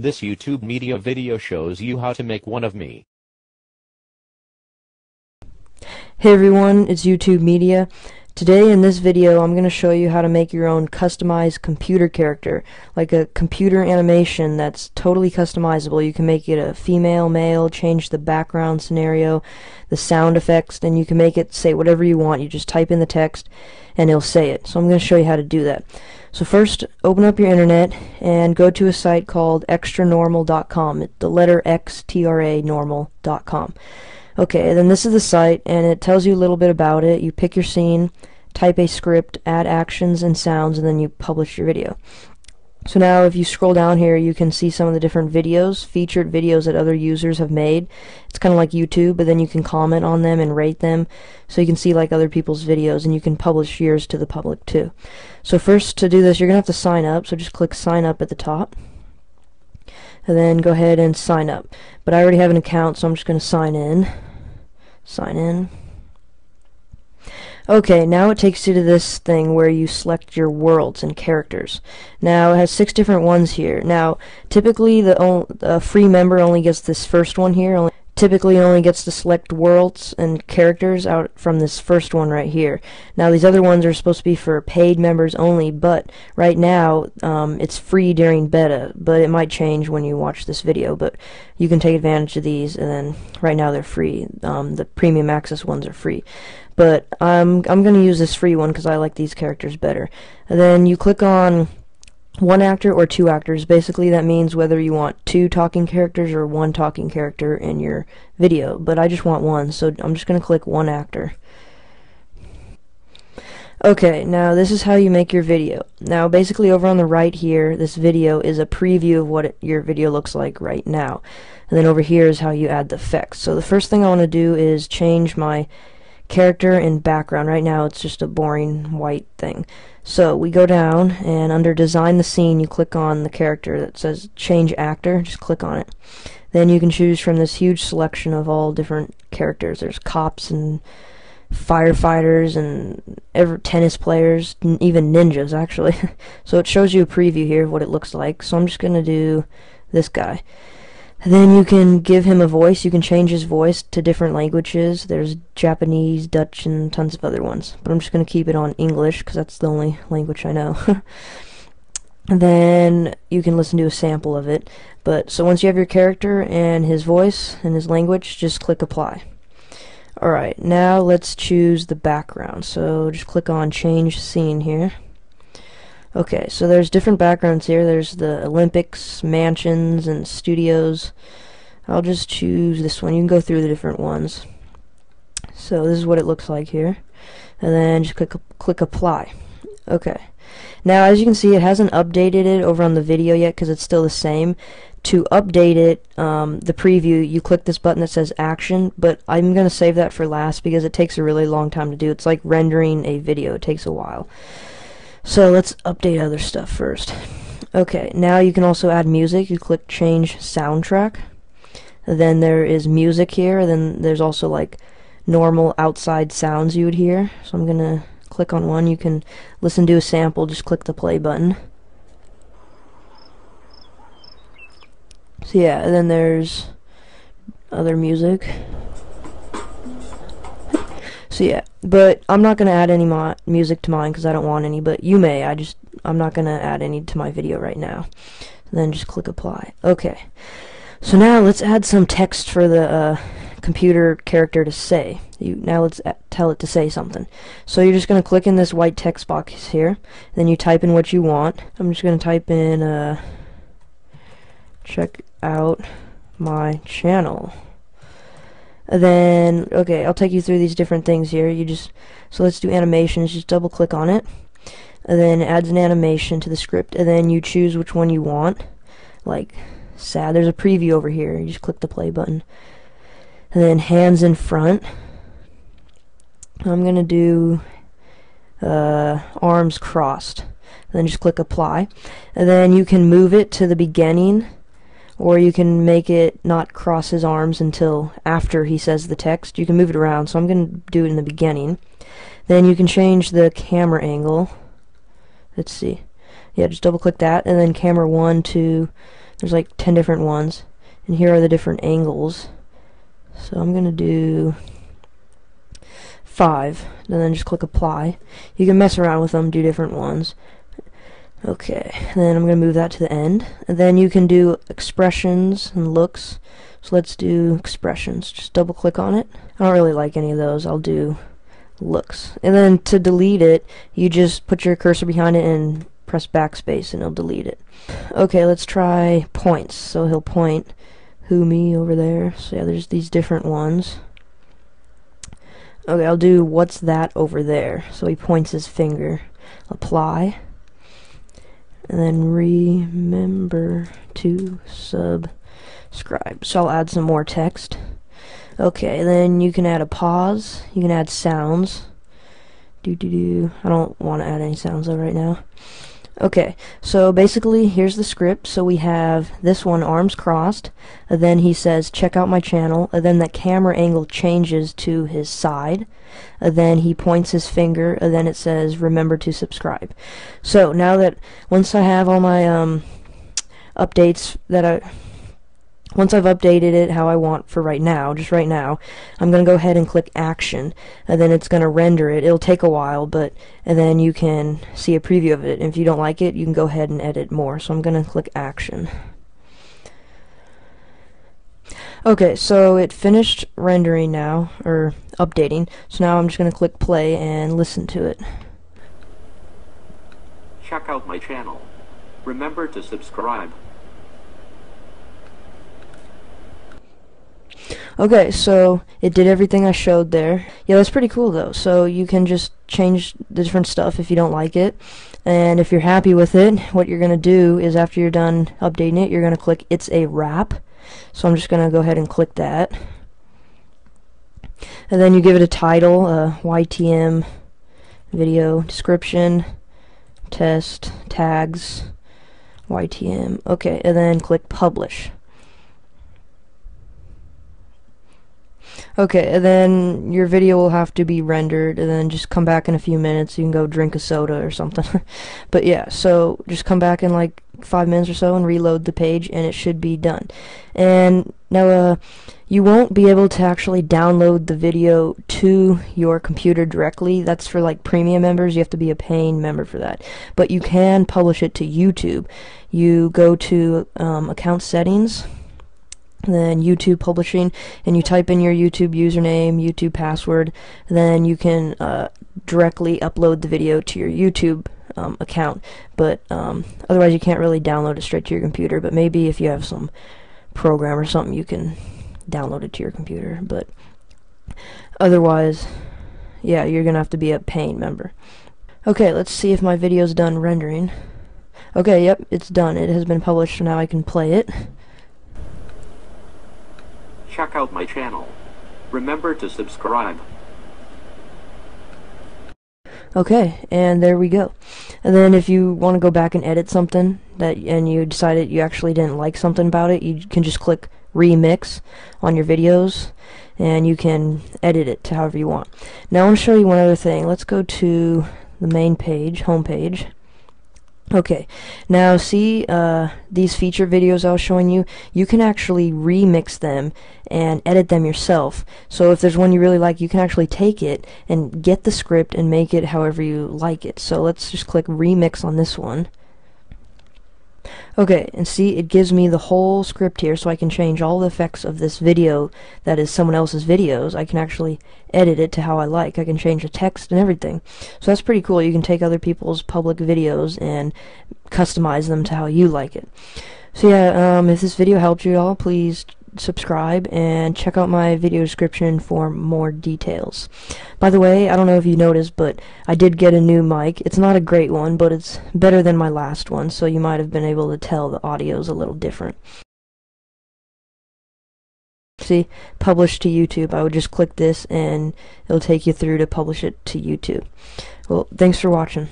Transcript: This YouTube media video shows you how to make one of me. Hey everyone, it's YouTube media. Today in this video I'm going to show you how to make your own customized computer character, like a computer animation that's totally customizable. You can make it a female, male, change the background scenario, the sound effects, and you can make it say whatever you want. You just type in the text and it'll say it. So I'm going to show you how to do that. So first, open up your internet and go to a site called Xtranormal.com, the letter Xtranormal.com. Okay, then this is the site, and it tells you a little bit about it. You pick your scene, type a script, add actions and sounds, and then you publish your video. So now if you scroll down here, you can see some of the different videos, featured videos that other users have made. It's kind of like YouTube, but then you can comment on them and rate them, so you can see like other people's videos, and you can publish yours to the public too. So first, to do this, you're going to have to sign up, so just click sign up at the top. And then go ahead and sign up. But I already have an account, so I'm just going to sign in. Sign in. Okay, now it takes you to this thing where you select your worlds and characters. Now it has 6 different ones here. Now typically the free member only gets this first one here. Typically only gets to select worlds and characters out from this first one right here. Now these other ones are supposed to be for paid members only, but right now it's free during beta, but it might change when you watch this video, but you can take advantage of these. And then right now they're free. The premium access ones are free, but I'm gonna use this free one because I like these characters better. And then you click on one actor or 2 actors. Basically that means whether you want 2 talking characters or 1 talking character in your video, but I just want 1, so I'm just gonna click 1 actor. Okay, now this is how you make your video. Now basically over on the right here, this video is a preview of what your video looks like right now, and then over here is how you add the effects. So the first thing I want to do is change my character and background. Right now it's just a boring white thing. So we go down, and under design the scene, you click on the character that says change actor. Just click on it. Then you can choose from this huge selection of all different characters. There's cops and firefighters and tennis players, even ninjas actually. So it shows you a preview here of what it looks like. So I'm just gonna do this guy. Then you can give him a voice. You can change his voice to different languages. There's Japanese, Dutch, and tons of other ones, but I'm just going to keep it on English because that's the only language I know. And then you can listen to a sample of it. But so once you have your character and his voice and his language, just click apply. Alright, now let's choose the background. So just click on change scene here. Okay, so there's different backgrounds here. There's the Olympics, mansions, and studios. I'll just choose this one. You can go through the different ones. So this is what it looks like here. And then just click apply. Okay. Now as you can see, it hasn't updated it over on the video yet because it's still the same. To update it, the preview, you click this button that says action, but I'm going to save that for last because it takes a really long time to do. It's like rendering a video. It takes a while. So let's update other stuff first. Okay, now you can also add music. You click change soundtrack. Then there is music here. Then there's also like normal outside sounds you would hear. So I'm gonna click on one. You can listen to a sample. Just click the play button. So yeah, and then there's other music. So yeah, but I'm not going to add any music to mine because I don't want any, but you may. I'm not going to add any to my video right now. And then just click apply. Okay, so now let's add some text for the computer character to say. Now let's tell it to say something. So you're just going to click in this white text box here, then you type in what you want. I'm just going to type in, check out my channel. Then, okay, I'll take you through these different things here. So let's do animations. Just double click on it, and then it adds an animation to the script, and then you choose which one you want. Like, sad, there's a preview over here. You just click the play button. And then hands in front. I'm gonna do arms crossed. And then just click apply. And then you can move it to the beginning, or you can make it not cross his arms until after he says the text. You can move it around, so I'm going to do it in the beginning. Then you can change the camera angle. Let's see. Yeah, just double click that, and then camera 1, 2, There's like 10 different ones, and here are the different angles. So I'm gonna do 5, and then just click apply. You can mess around with them, do different ones. Okay, then I'm gonna move that to the end, and then you can do expressions and looks. So let's do expressions. Just double click on it. I don't really like any of those. I'll do looks. And then to delete it, you just put your cursor behind it and press backspace and it'll delete it. Okay, let's try points. So he'll point who, me, over there. So yeah, there's these different ones. Okay, I'll do what's that over there. So he points his finger. Apply. And then remember to subscribe. So I'll add some more text. Okay, then you can add a pause. You can add sounds. I don't want to add any sounds though right now. Okay, so basically here's the script. So we have this one, arms crossed, and then he says check out my channel, and then the camera angle changes to his side, and then he points his finger, and then it says remember to subscribe. So now that once I have all my updates that once I've updated it how I want for right now, just right now, I'm going to go ahead and click action, and then it's going to render it. It'll take a while, but and then you can see a preview of it. And if you don't like it, you can go ahead and edit more. So I'm going to click action. Okay, so it finished rendering now, or updating. So now I'm just going to click play and listen to it. Check out my channel. Remember to subscribe. Okay, so it did everything I showed there. Yeah, that's pretty cool though. So you can just change the different stuff if you don't like it. And if you're happy with it, what you're going to do is after you're done updating it, you're going to click it's a wrap. So I'm just going to go ahead and click that. And then you give it a title, YTM video, description, test, tags, YTM. Okay, and then click publish. Okay, and then your video will have to be rendered, and then just come back in a few minutes. You can go drink a soda or something. But yeah, so just come back in like 5 minutes or so and reload the page, and it should be done. And now you won't be able to actually download the video to your computer directly. That's for like premium members. You have to be a paying member for that. But you can publish it to YouTube. You go to account settings, then YouTube publishing, and you type in your YouTube username, YouTube password, then you can directly upload the video to your YouTube account, but otherwise you can't really download it straight to your computer. But maybe if you have some program or something, you can download it to your computer, but otherwise, yeah, you're gonna have to be a paying member. Okay, let's see if my video's done rendering. Okay, yep, it's done. It has been published, so now I can play it. Check out my channel. Remember to subscribe. Okay, and there we go. And then if you want to go back and edit something and you decided you actually didn't like something about it, you can just click remix on your videos, and you can edit it to however you want. Now I want to show you one other thing. Let's go to the main page, home page. Okay, now see these feature videos I was showing you? You can actually remix them and edit them yourself. So if there's one you really like, you can actually take it and get the script and make it however you like it. So let's just click remix on this one. Okay, and see, it gives me the whole script here, so I can change all the effects of this video that is someone else's videos. I can actually edit it to how I like. I can change the text and everything. So that's pretty cool. You can take other people's public videos and customize them to how you like it. So yeah, if this video helped you at all, please subscribe and check out my video description for more details. By the way, I don't know if you noticed, but I did get a new mic. It's not a great one, but it's better than my last one, so you might have been able to tell the audio's a little different. See, publish to YouTube. I would just click this and it'll take you through to publish it to YouTube. Well, thanks for watching.